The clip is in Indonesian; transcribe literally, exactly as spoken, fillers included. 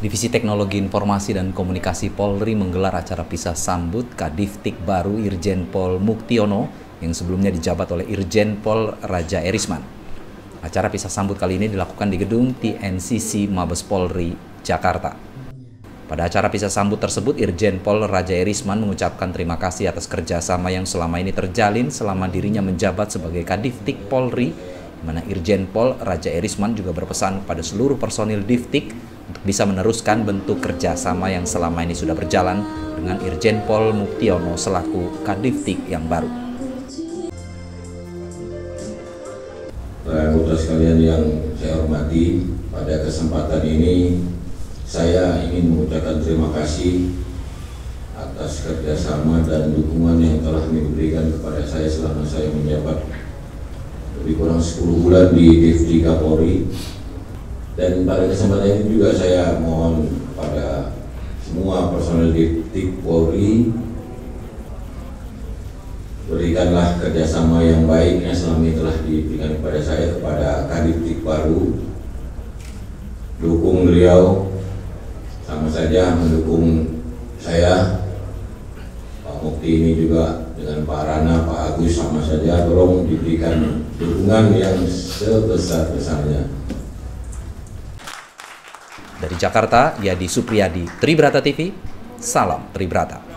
Divisi Teknologi Informasi dan Komunikasi Polri menggelar acara pisah sambut Kadivtik baru Irjen Pol Muktiono yang sebelumnya dijabat oleh Irjen Pol Raja Erizman. Acara pisah sambut kali ini dilakukan di gedung T N C C Mabes Polri, Jakarta. Pada acara pisah sambut tersebut, Irjen Pol Raja Erizman mengucapkan terima kasih atas kerjasama yang selama ini terjalin selama dirinya menjabat sebagai Kadivtik Polri, di mana Irjen Pol Raja Erizman juga berpesan kepada seluruh personil Divtik untuk bisa meneruskan bentuk kerjasama yang selama ini sudah berjalan dengan Irjen Pol Muktiono selaku Kadivtik yang baru. Para anggota sekalian yang saya hormati, pada kesempatan ini saya ingin mengucapkan terima kasih atas kerjasama dan dukungan yang telah diberikan kepada saya selama saya menjabat lebih kurang sepuluh bulan di D F T Polri. Dan pada kesempatan ini juga saya mohon kepada semua personel Divtik Polri, berikanlah kerjasama yang baik yang selama ini telah diberikan kepada saya kepada Kadivtik baru. Dukung beliau sama saja mendukung saya. Pak Mukti ini juga dengan Pak Rana, Pak Agus sama saja, tolong diberikan dukungan yang sebesar-besarnya. Dari Jakarta, Yadi Supriyadi, Tribrata T V, salam Tribrata.